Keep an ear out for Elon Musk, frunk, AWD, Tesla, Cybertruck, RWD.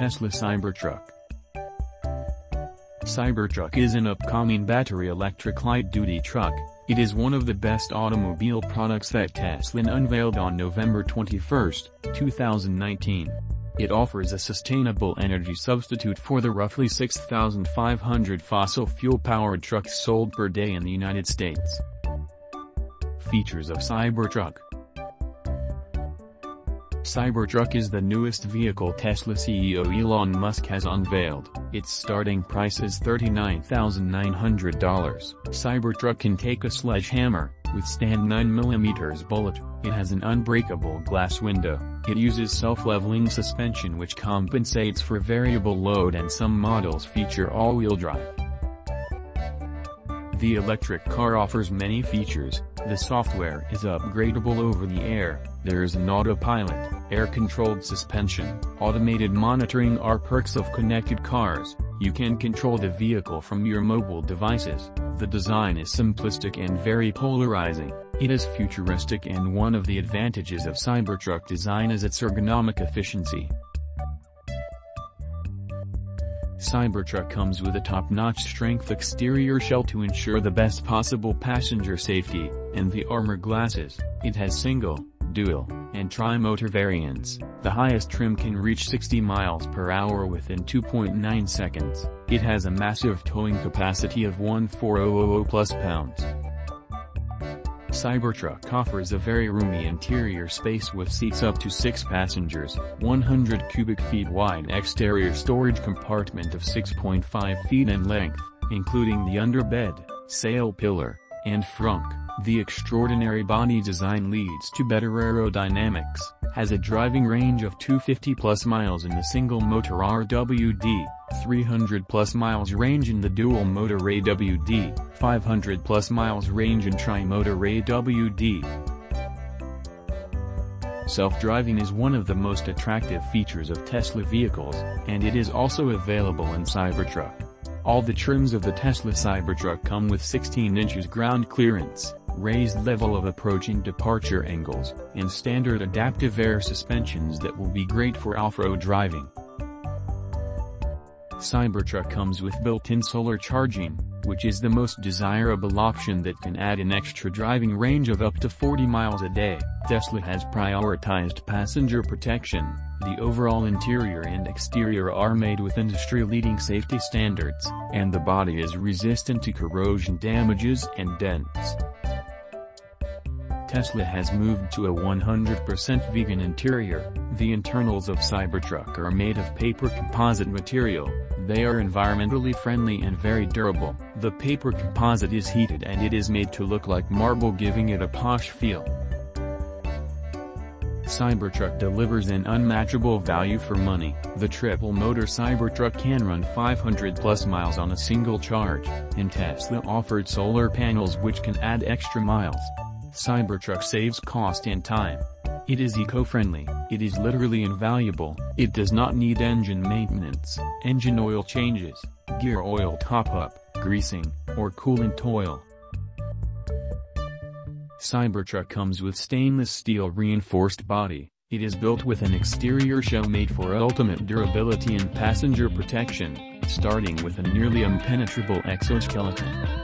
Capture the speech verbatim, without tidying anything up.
Tesla Cybertruck. Cybertruck is an upcoming battery electric light-duty truck. It is one of the best automobile products that Tesla unveiled on November twenty-first, two thousand nineteen. It offers a sustainable energy substitute for the roughly six thousand five hundred fossil fuel-powered trucks sold per day in the United States. Features of Cybertruck. Cybertruck is the newest vehicle Tesla C E O Elon Musk has unveiled. Its starting price is thirty-nine thousand nine hundred dollars. Cybertruck can take a sledgehammer, withstand nine millimeter bullet, it has an unbreakable glass window, it uses self-leveling suspension which compensates for variable load, and some models feature all-wheel drive. The electric car offers many features. The software is upgradable over the air, there is an autopilot, air-controlled suspension, automated monitoring are perks of connected cars. You can control the vehicle from your mobile devices. The design is simplistic and very polarizing. It is futuristic, and one of the advantages of Cybertruck design is its ergonomic efficiency. Cybertruck comes with a top-notch strength exterior shell to ensure the best possible passenger safety, and the armor glasses. It has single, dual, and tri-motor variants. The highest trim can reach sixty miles per hour within two point nine seconds. It has a massive towing capacity of fourteen thousand plus pounds. Cybertruck offers a very roomy interior space with seats up to six passengers, one hundred cubic feet wide exterior storage compartment of six point five feet in length, including the underbed, sail pillar, and frunk. The extraordinary body design leads to better aerodynamics, has a driving range of two hundred fifty plus miles in the single motor R W D, three hundred plus miles range in the dual motor A W D, five hundred plus miles range in tri-motor A W D. Self-driving is one of the most attractive features of Tesla vehicles, and it is also available in Cybertruck. All the trims of the Tesla Cybertruck come with sixteen inches ground clearance, raised level of approach and departure angles, and standard adaptive air suspensions that will be great for off-road driving. Cybertruck comes with built-in solar charging, which is the most desirable option that can add an extra driving range of up to forty miles a day. Tesla has prioritized passenger protection. The overall interior and exterior are made with industry-leading safety standards, and the body is resistant to corrosion damages and dents. Tesla has moved to a one hundred percent vegan interior. The internals of Cybertruck are made of paper composite material. They are environmentally friendly and very durable. The paper composite is heated and it is made to look like marble, giving it a posh feel. Cybertruck delivers an unmatchable value for money. The triple motor Cybertruck can run five hundred plus miles on a single charge, and Tesla offered solar panels which can add extra miles. Cybertruck saves cost and time. It is eco-friendly, it is literally invaluable, it does not need engine maintenance, engine oil changes, gear oil top-up, greasing, or coolant oil. Cybertruck comes with stainless steel reinforced body. It is built with an exterior shell made for ultimate durability and passenger protection, starting with a nearly impenetrable exoskeleton.